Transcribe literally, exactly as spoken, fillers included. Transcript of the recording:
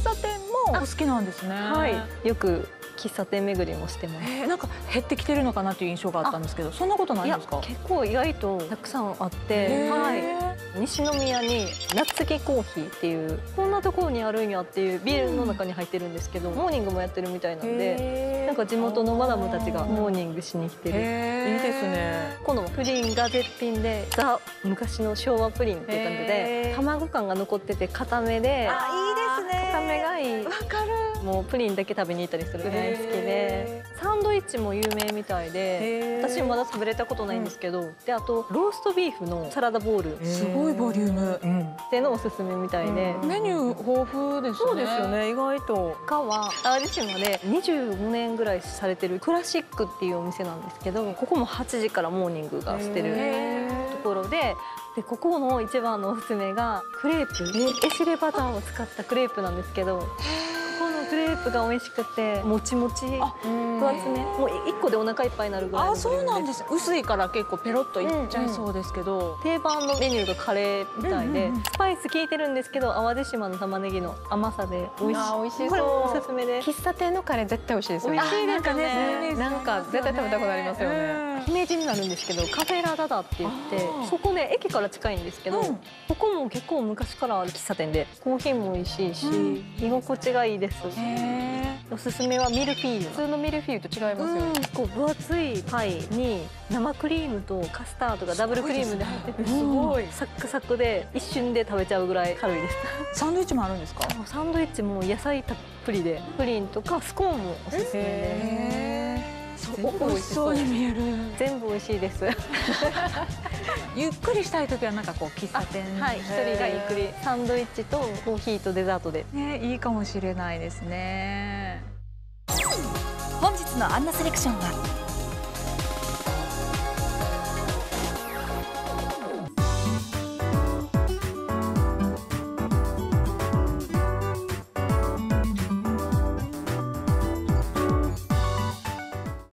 喫茶店もお好きなんですね。はい、よく喫茶店巡りもしてます。えー、なんか減ってきてるのかなという印象があったんですけど、そんなことないんですか？いや、結構意外とたくさんあって、はい、西宮に夏木コーヒーっていうこんなところにあるんやっていうビールの中に入ってるんですけど、うん、モーニングもやってるみたいなんで、なんか地元のマダムたちがモーニングしに来てる。いいですね。このプリンが絶品で、ザ昔の昭和プリンっていう感じで、卵感が残ってて固めで、あ、いいですね。固めがいい。わかる。もうプリンだけ食べに行ったりするの大好きで、サンドイッチも有名みたいで、私まだ食べれたことないんですけど、うん、であとローストビーフのサラダボウル、すごいボリューム、うん、ってのおすすめみたいで、うん、メニュー豊富ですね。そうですよね、意外と。他は淡路島でにじゅうごねんぐらいされてるクラシックっていうお店なんですけど、ここもはちじからモーニングがしてるところで。でここの一番のおすすめがクレープ、エシレバターを使ったクレープなんですけど、クレープが美味しくて、もちもち、分厚め、もう一個でお腹いっぱいになるぐらいの。あ、そうなんです。薄いから結構ペロッといっちゃいそうですけど、定番のメニューがカレーみたいで、スパイス効いてるんですけど、淡路島の玉ねぎの甘さで美味しい。美味しい。これもおすすめです。喫茶店のカレー絶対美味しいですよね。美味しいですね。なんか絶対食べたくなりますよね。姫路になるんですけど、カフェラダダって言って、そこね駅から近いんですけど、ここも結構昔からある喫茶店で、コーヒーも美味しいし、居心地がいいです。おすすめはミルフィーユ。普通のミルフィーユと違いますよね。こう分厚いパイに生クリームとカスタードがダブルクリームで入ってて、すごいサクサクで一瞬で食べちゃうぐらい軽いです。サンドイッチもあるんですか？サンドイッチも野菜たっぷりで、プリンとかスコーンもおすすめです。美味しそうに見える。全部美味しいです。ゆっくりしたい時はなんかこう喫茶店で、はい、一人がゆっくりサンドイッチとコーヒーとデザートでね、いいかもしれないですね。本日のアンナセレクションは